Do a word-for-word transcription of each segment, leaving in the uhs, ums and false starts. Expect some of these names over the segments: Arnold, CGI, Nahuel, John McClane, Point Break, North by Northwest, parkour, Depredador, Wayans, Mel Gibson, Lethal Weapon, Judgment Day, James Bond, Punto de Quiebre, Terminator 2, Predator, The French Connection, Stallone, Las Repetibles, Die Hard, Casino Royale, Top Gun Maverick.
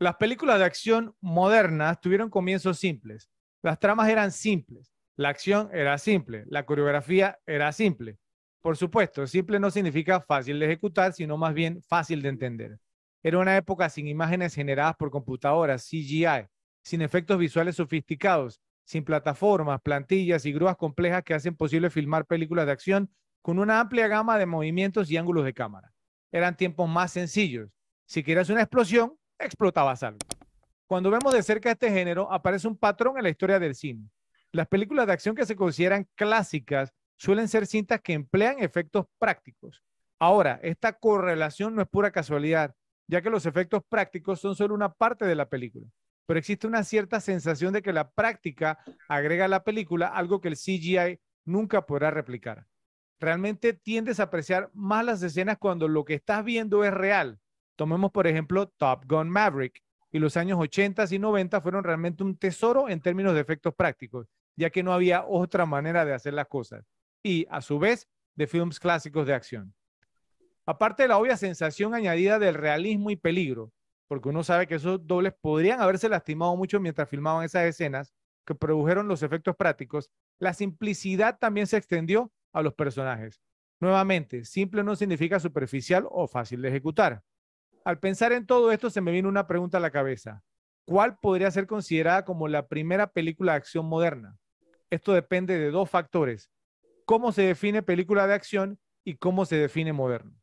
Las películas de acción modernas tuvieron comienzos simples. Las tramas eran simples. La acción era simple. La coreografía era simple. Por supuesto, simple no significa fácil de ejecutar, sino más bien fácil de entender. Era una época sin imágenes generadas por computadoras, C G I, sin efectos visuales sofisticados, sin plataformas, plantillas y grúas complejas que hacen posible filmar películas de acción con una amplia gama de movimientos y ángulos de cámara. Eran tiempos más sencillos. Si querías una explosión, explotabas algo. Cuando vemos de cerca este género, aparece un patrón en la historia del cine. Las películas de acción que se consideran clásicas suelen ser cintas que emplean efectos prácticos. Ahora, esta correlación no es pura casualidad, ya que los efectos prácticos son solo una parte de la película, pero existe una cierta sensación de que la práctica agrega a la película algo que el C G I nunca podrá replicar. Realmente tiendes a apreciar más las escenas cuando lo que estás viendo es real. Tomemos, por ejemplo, Top Gun Maverick, y los años ochenta y noventa fueron realmente un tesoro en términos de efectos prácticos, ya que no había otra manera de hacer las cosas, y, a su vez, de films clásicos de acción. Aparte de la obvia sensación añadida del realismo y peligro, porque uno sabe que esos dobles podrían haberse lastimado mucho mientras filmaban esas escenas que produjeron los efectos prácticos, la simplicidad también se extendió a los personajes. Nuevamente, simple no significa superficial o fácil de ejecutar. Al pensar en todo esto, se me vino una pregunta a la cabeza. ¿Cuál podría ser considerada como la primera película de acción moderna? Esto depende de dos factores. ¿Cómo se define película de acción y cómo se define moderno?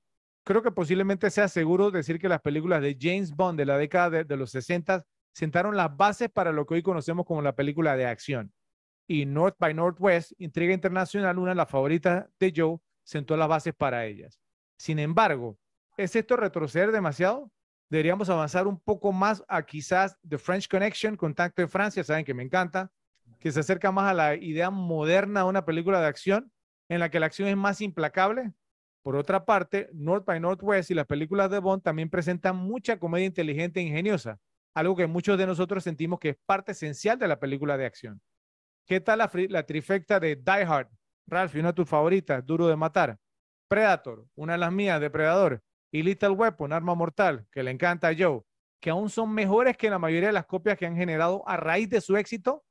Creo que posiblemente sea seguro decir que las películas de James Bond de la década de, de los sesenta sentaron las bases para lo que hoy conocemos como la película de acción. Y North by Northwest, Intriga Internacional, una de las favoritas de Joe, sentó las bases para ellas. Sin embargo, ¿es esto retroceder demasiado? Deberíamos avanzar un poco más a quizás The French Connection, Contacto de Francia, saben que me encanta, que se acerca más a la idea moderna de una película de acción en la que la acción es más implacable. Por otra parte, North by Northwest y las películas de Bond también presentan mucha comedia inteligente e ingeniosa, algo que muchos de nosotros sentimos que es parte esencial de la película de acción. ¿Qué tal la, la trifecta de Die Hard? Ralph, una de tus favoritas, Duro de Matar. Predator, una de las mías, Depredador. Y Lethal Weapon, Arma Mortal, que le encanta a Joe, que aún son mejores que la mayoría de las copias que han generado a raíz de su éxito.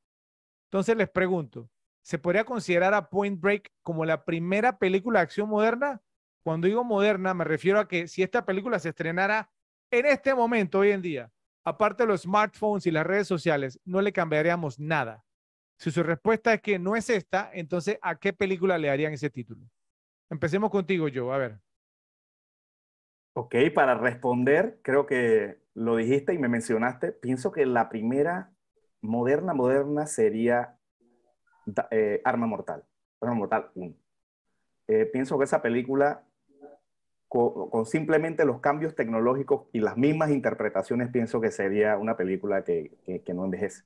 Entonces les pregunto, ¿se podría considerar a Point Break como la primera película de acción moderna? Cuando digo moderna, me refiero a que si esta película se estrenara en este momento, hoy en día, aparte de los smartphones y las redes sociales, no le cambiaríamos nada. Si su respuesta es que no es esta, entonces ¿a qué película le darían ese título? Empecemos contigo, Joe, a ver. Ok, para responder, creo que lo dijiste y me mencionaste, pienso que la primera moderna, moderna sería eh, Arma Mortal, Arma Mortal uno. Eh, pienso que esa película, con, con simplemente los cambios tecnológicos y las mismas interpretaciones, pienso que sería una película que, que, que no envejece.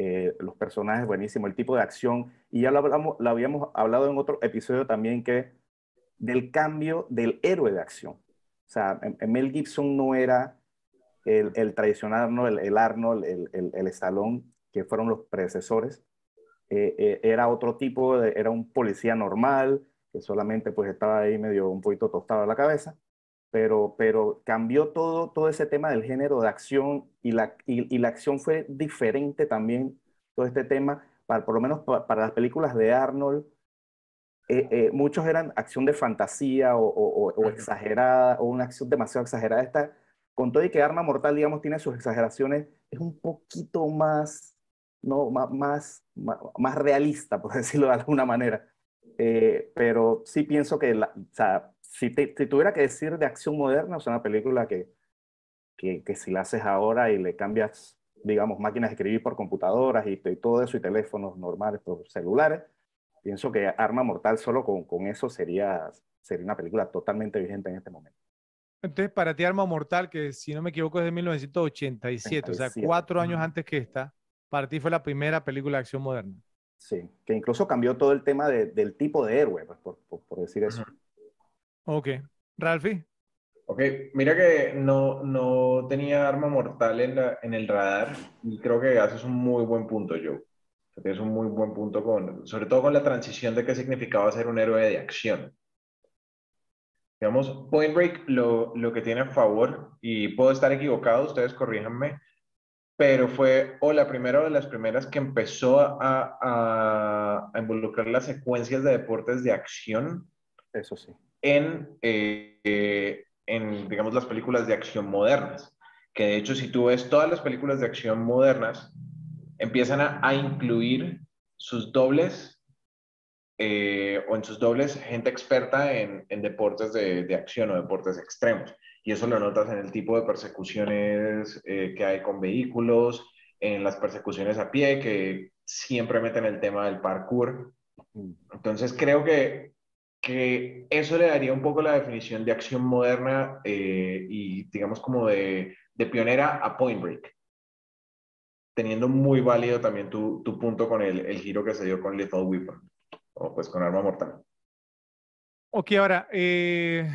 Eh, los personajes, buenísimo, el tipo de acción, y ya lo, hablamos, lo habíamos hablado en otro episodio también, que del cambio del héroe de acción. O sea, Mel Gibson no era el, el tradicional Arnold, el, el Arnold, el, el, el Stallone, que fueron los predecesores. Eh, eh, era otro tipo, de, era un policía normal, que solamente pues estaba ahí medio un poquito tostado a la cabeza, pero, pero cambió todo, todo ese tema del género de acción y la, y, y la acción fue diferente también, todo este tema, para, por lo menos para, para las películas de Arnold. Eh, eh, muchos eran acción de fantasía o, o, o exagerada, o una acción demasiado exagerada. Esta, con todo y que Arma Mortal, digamos, tiene sus exageraciones, es un poquito más, ¿no? más, más, más realista, por decirlo de alguna manera. Eh, pero sí pienso que, la, o sea, si, te, si tuviera que decir de acción moderna, o sea, una película que, que, que si la haces ahora y le cambias, digamos, máquinas de escribir por computadoras y, y todo eso, y teléfonos normales por celulares, pienso que Arma Mortal solo con, con eso sería, sería una película totalmente vigente en este momento. Entonces, para ti Arma Mortal, que si no me equivoco es de mil novecientos ochenta y siete, ochenta y siete. O sea, cuatro años antes que esta, para ti fue la primera película de acción moderna. Sí, que incluso cambió todo el tema de, del tipo de héroe, pues, por, por, por decir eso. Ok. ¿Ralphie? Ok, mira que no, no tenía Arma Mortal en, la, en el radar, y creo que haces un muy buen punto, Joe. Es un muy buen punto, con, sobre todo con la transición de qué significaba ser un héroe de acción. Digamos, Point Break lo, lo que tiene a favor, y puedo estar equivocado, ustedes corríjanme, pero fue o la primera o de las primeras que empezó a, a, a involucrar las secuencias de deportes de acción. Eso sí. En, eh, en, digamos, las películas de acción modernas. Que de hecho, si tú ves todas las películas de acción modernas, empiezan a, a incluir sus dobles, eh, o en sus dobles, gente experta en, en deportes de, de acción o deportes extremos. Y eso lo notas en el tipo de persecuciones eh, que hay con vehículos, en las persecuciones a pie, que siempre meten el tema del parkour. Entonces creo que, que eso le daría un poco la definición de acción moderna eh, y digamos como de, de pionera a Point Break. Teniendo muy válido también tu, tu punto con el, el giro que se dio con Lethal Weapon, o pues con Arma Mortal. Ok, ahora... Eh...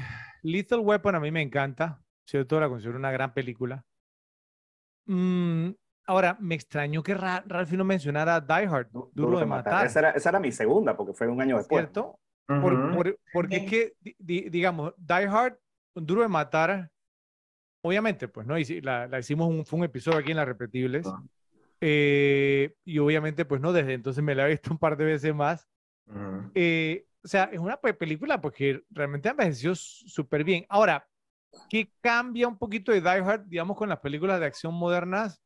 Lethal Weapon a mí me encanta, ¿cierto? La considero una gran película. Mm, ahora, me extrañó que Ra Ralphie no mencionara Die Hard, Duro, Duro de Matar. matar. Esa, era, esa era mi segunda, porque fue un año después. ¿Cierto? Uh-huh. por, por, porque es que, di, digamos, Die Hard, Duro de Matar, obviamente, pues, ¿no? La, la hicimos, un, fue un episodio aquí en Las Repetibles. Uh-huh. eh, y obviamente, pues, no, desde entonces me la he visto un par de veces más. Uh-huh. Eh... O sea, es una película porque realmente ha envejecido súper bien. Ahora, ¿qué cambia un poquito de Die Hard, digamos, con las películas de acción modernas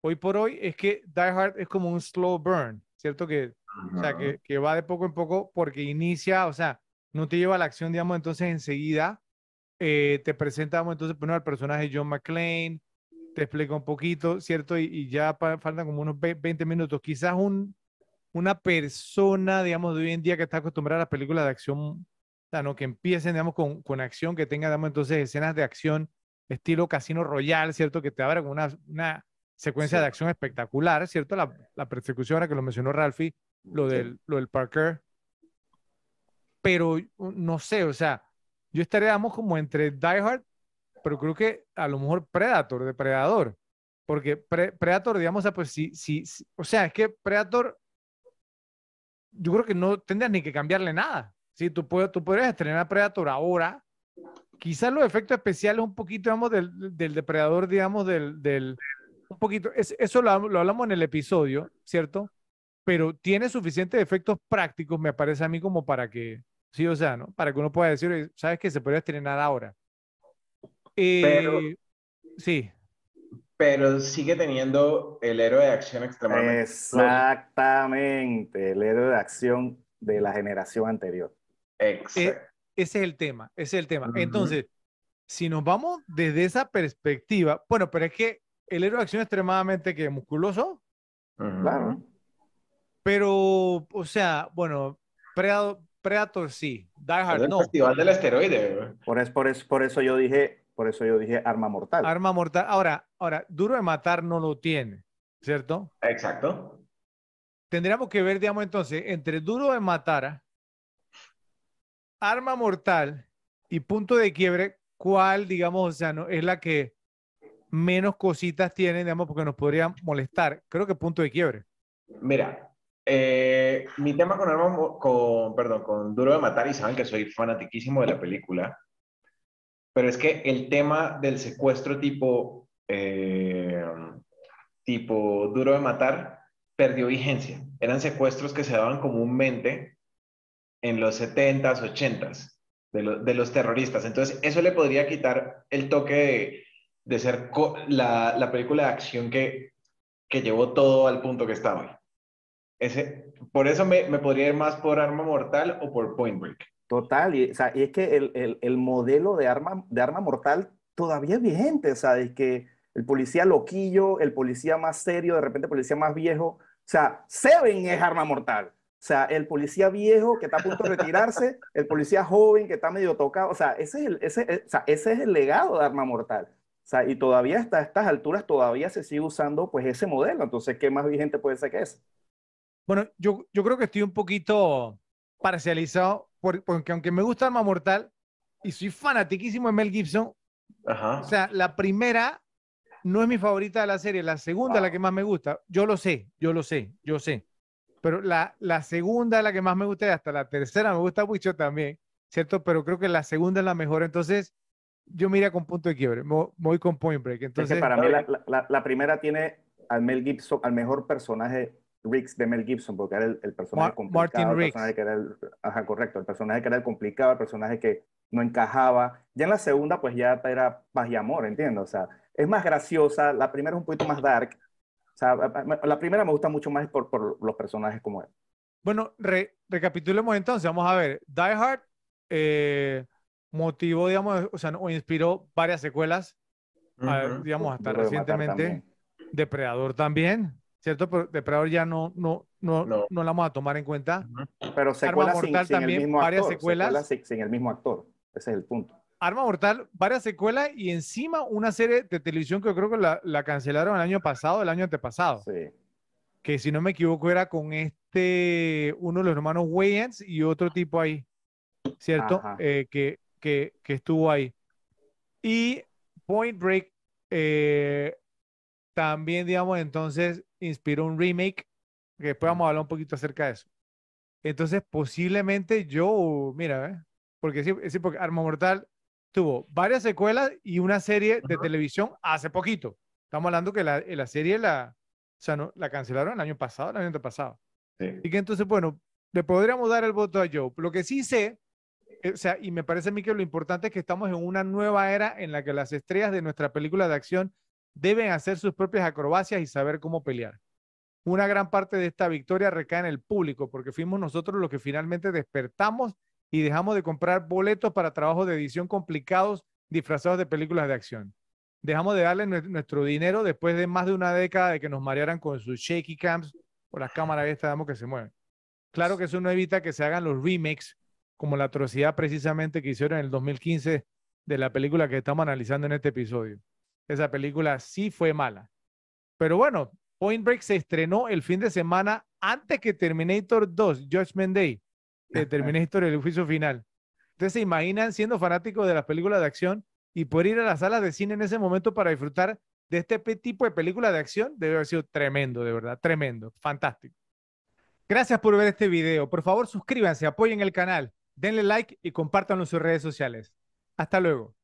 hoy por hoy? Es que Die Hard es como un slow burn, ¿cierto? Que, uh-huh. o sea, que, que va de poco en poco porque inicia, o sea, no te lleva a la acción, digamos, entonces enseguida eh, te presentamos entonces primero al personaje John McClane, te explica un poquito, ¿cierto? Y, y ya pa, faltan como unos veinte minutos, quizás un... una persona, digamos, de hoy en día que está acostumbrada a las películas de acción, ¿no? Que empiecen, digamos, con, con acción, que tengan, digamos, entonces escenas de acción estilo Casino Royale, ¿cierto? Que te abra con una, una secuencia sí. de acción espectacular, ¿cierto? La, la persecución, ahora que lo mencionó Ralphie, lo del, sí. lo del Parker. Pero, no sé, o sea, yo estaría, digamos, como entre Die Hard, pero creo que a lo mejor Predator, Depredador. Porque pre, Predator, digamos, pues sí, sí, sí, o sea, es que Predator... yo creo que no tendrías ni que cambiarle nada. ¿Sí? Tú, puedes, tú podrías estrenar Predator ahora. Quizás los efectos especiales un poquito, digamos, del, del depredador, digamos, del... del un poquito. Es, eso lo, lo hablamos en el episodio, ¿cierto? Pero tiene suficientes efectos prácticos, me parece a mí, como para que... Sí, o sea, ¿no? Para que uno pueda decir, ¿sabes qué? Se podría estrenar ahora. Eh, pero... Sí. Pero sigue teniendo el héroe de acción extremadamente... Exactamente, el héroe de acción de la generación anterior. Exacto. Ese es el tema, ese es el tema. Uh-huh. Entonces, si nos vamos desde esa perspectiva, bueno, pero es que el héroe de acción extremadamente que musculoso. Uh-huh. Claro. Pero, o sea, bueno, Predator, Predator sí, Die Hard no. El festival del esteroide. Por eso, por eso, por eso yo dije... Por eso yo dije Arma Mortal. Arma Mortal. Ahora, ahora, Duro de Matar no lo tiene, ¿cierto? Exacto. Tendríamos que ver, digamos, entonces, entre Duro de Matar, Arma Mortal y Punto de Quiebre, ¿cuál, digamos, o sea, no, es la que menos cositas tiene, digamos, porque nos podría molestar? Creo que Punto de Quiebre. Mira, eh, mi tema con Arma, con, perdón, con Duro de Matar, y saben que soy fanatiquísimo de la película, pero es que el tema del secuestro tipo, eh, tipo Duro de Matar perdió vigencia. Eran secuestros que se daban comúnmente en los setentas, ochentas de, lo, de los terroristas. Entonces eso le podría quitar el toque de, de ser la, la película de acción que, que llevó todo al punto que está hoy. Ese, por eso me, me podría ir más por Arma Mortal o por Point Break. Total, y, o sea, y es que el, el, el modelo de arma, de arma mortal todavía es vigente, o sea, es que el policía loquillo, el policía más serio, de repente el policía más viejo, o sea, Seven es Arma Mortal, o sea, el policía viejo que está a punto de retirarse, el policía joven que está medio tocado, o sea, ese es el, ese, el, o sea, ese es el legado de Arma Mortal, o sea, y todavía hasta estas alturas todavía se sigue usando pues ese modelo, entonces, ¿qué más vigente puede ser que es? Bueno, yo, yo creo que estoy un poquito parcializado, porque aunque me gusta Arma Mortal y soy fanatiquísimo de Mel Gibson, ajá. O sea, la primera no es mi favorita de la serie, la segunda wow. es la que más me gusta, yo lo sé, yo lo sé, yo sé, pero la, la segunda es la que más me gusta y hasta la tercera me gusta mucho también, ¿cierto? Pero creo que la segunda es la mejor, entonces yo me iría con Punto de Quiebre, me voy con Point Break. Entonces, es que para mí la, la, la primera tiene al Mel Gibson, al mejor personaje Riggs de Mel Gibson, porque era el, el personaje Mar complicado, Martin el Riggs. Personaje que era el, ajá, correcto, el personaje que era el complicado, el personaje que no encajaba. Ya en la segunda, pues ya era paz y amor, ¿entiendes? O sea, es más graciosa, la primera es un poquito más dark. O sea, la primera me gusta mucho más por, por los personajes como él. Bueno, re recapitulemos entonces, vamos a ver, Die Hard eh, motivó, digamos, o sea, o inspiró varias secuelas, uh-huh. a, digamos, hasta Duro recientemente, de también. Depredador también. ¿Cierto? Pero Depredador ya no, no, no, no. no la vamos a tomar en cuenta. Pero secuelas sin, sin también, el mismo actor. Varias secuelas. Secuelas sin, sin el mismo actor. Ese es el punto. Arma Mortal, varias secuelas y encima una serie de televisión que yo creo que la, la cancelaron el año pasado, el año antepasado. Sí. Que si no me equivoco era con este, uno de los hermanos Wayans y otro tipo ahí. ¿Cierto? Eh, que, que, que estuvo ahí. Y Point Break eh, también, digamos, entonces inspiró un remake, que después vamos a hablar un poquito acerca de eso. Entonces, posiblemente yo, mira, ¿eh? porque, sí, sí, porque Arma Mortal tuvo varias secuelas y una serie de uh-huh. televisión hace poquito. Estamos hablando que la, la serie la, o sea, no, la cancelaron el año pasado, el año antepasado. Sí. Así que entonces, bueno, le podríamos dar el voto a Joe. Lo que sí sé, o sea, y me parece a mí que lo importante es que estamos en una nueva era en la que las estrellas de nuestra película de acción deben hacer sus propias acrobacias y saber cómo pelear. Una gran parte de esta victoria recae en el público, porque fuimos nosotros los que finalmente despertamos y dejamos de comprar boletos para trabajos de edición complicados disfrazados de películas de acción. Dejamos de darle nuestro dinero después de más de una década de que nos marearan con sus shaky cams o las cámaras estas que se mueven. Claro que eso no evita que se hagan los remakes, como la atrocidad precisamente que hicieron en el dos mil quince de la película que estamos analizando en este episodio. Esa película sí fue mala. Pero bueno, Point Break se estrenó el fin de semana antes que Terminator dos, Judgment Day, de Terminator, el juicio final. Entonces, ¿se imaginan siendo fanáticos de las películas de acción y poder ir a las salas de cine en ese momento para disfrutar de este tipo de películas de acción? Debe haber sido tremendo, de verdad, tremendo, fantástico. Gracias por ver este video. Por favor, suscríbanse, apoyen el canal, denle like y compártanlo en sus redes sociales. Hasta luego.